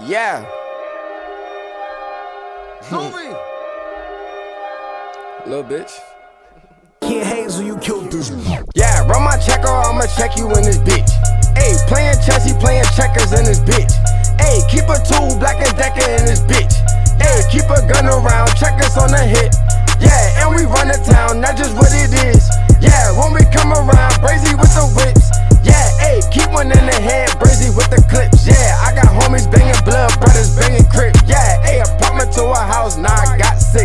Yeah. Zombie. Little bitch. Kid Hazel, you killed this. Yeah, run my checker, I'ma check you in this bitch. Ayy, playing chess, he playing checkers in this bitch. Ayy, keep a tool, Black and Decker in this bitch. Ayy, keep a gun around, checkers on the hip. Yeah, and we run the town, that's just what it is. Yeah, when we come around, brazy with the whips. Yeah, ayy, keep one in the head, brazy with the clips. Yeah, I got homies banging blood, brothers banging crip. Yeah, ayy, apartment to a house, now I got 6.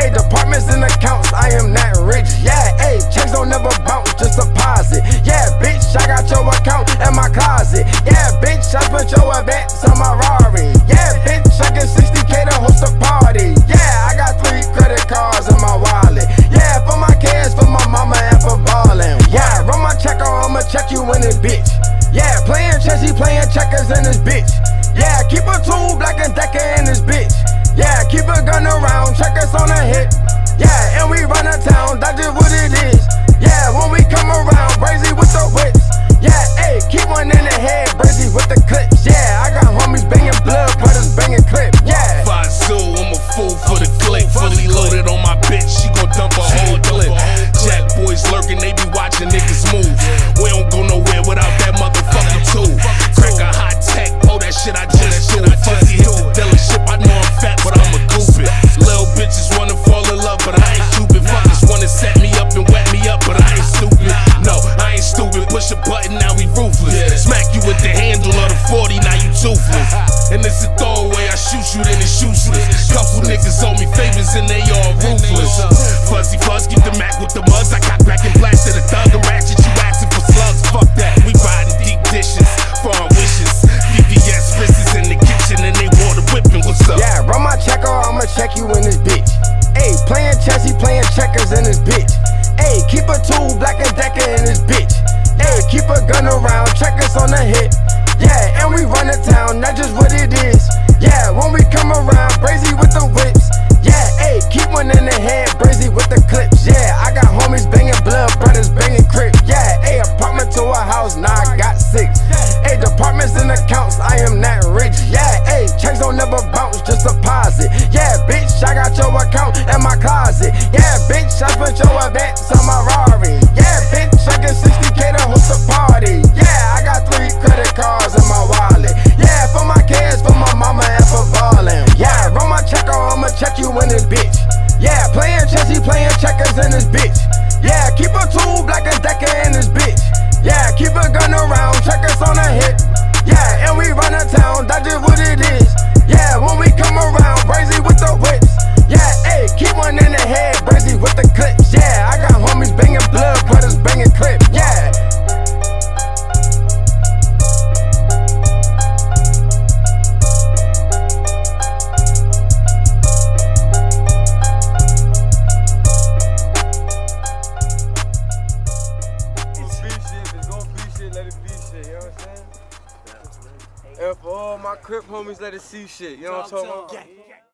Ayy, departments and accounts, I am not rich. Yeah, ayy, checks don't never bounce, just deposit. Yeah, bitch, I got your account in my closet. Yeah, bitch, I put your advance on my Rari. Yeah, bitch, I get 60K to host a party. Yeah, I got 3 credit cards in my wallet. Yeah, for my kids, for my mama, and for ballin'. Yeah, run my checker, I'ma check you in this bitch. Yeah, playing chess, he playing checkers in this bitch. Yeah, keep a tool, Black and Decker in this bitch. Yeah, keep a gun around, checkers on the hip. Yeah, and we run the town, that's just what it is. Yeah, when we come around, brazy with the whips. Yeah, ayy, keep one in the head, brazy with the clips. Yeah, I got homies banging blood, brothers banging clip. Yeah, Fuzz, I'm a fool for the clip. Fully loaded on my bitch, she gon' dump a whole clip. Jack boys lurking, they be watching niggas move. We don't go nowhere without that motherfucker too. Crack a high tech, oh that shit I just do. Fuzzy hit the dealership, I know I'm fat, but I'm a goofy. Little bitches wanna fall in love, but I ain't Cupid. Fuckers wanna set me up and wet me up, but I ain't stupid. No, I ain't stupid, push a button, now we ruthless. Smack you with the handle of the 40, now you toothless. And it's a throwaway, I shoot you, then it's useless. Couple niggas owe me favors and they all ruthless. Fuzzy Fuzz, get the Mac with the muzz. I got back and blasted a thug and ratchet, you asking for slugs. Fuck that, we riding deep dishes for our wishes. VVS wrists in the kitchen and they water whipping, what's up? Yeah, run my checker, I'ma check you in this bitch. Ayy, playing chess, he playing checkers in this bitch. Ayy, keep a tool, Black and Decker in this bitch. Ayy, keep a gun around, checkers on the hip. Yeah, and we run the town, that's just what it is. Yeah, when we come around, brazy with the whips. Yeah, ayy, keep one in the head, brazy with the clips. Yeah, I got homies banging blood, brothers banging crip. Yeah, ayy, apartment to a house, now I got 6. Ayy, departments and accounts, I am not rich. Yeah, ayy, checks don't never bounce, just deposit. Yeah, bitch, I got your account in my closet. Yeah, bitch, I put your advance on my Rari. Yeah, bitch, I get 60K to host a party. Yeah, I got 3 credit cards in my wallet. Yeah, for my kids, for my mama, and for ballin'. Yeah, run my checker, I'ma check you in this bitch. Yeah, playing chess, he playing checkers in this bitch. Yeah, keep a tool, Black and Decker in this bitch. Yeah, keep a gun around, checkers on the hip. Yeah, and we run the town, that's just what it is. Yeah, when we come around, brazy with the whips. Yeah, ayy, keep one in the head, brazy with the clips. Yeah, I got homies banging blood, brothers banging clip. Yeah. And for all my Crip homies, let us see shit, you know what I'm talking about?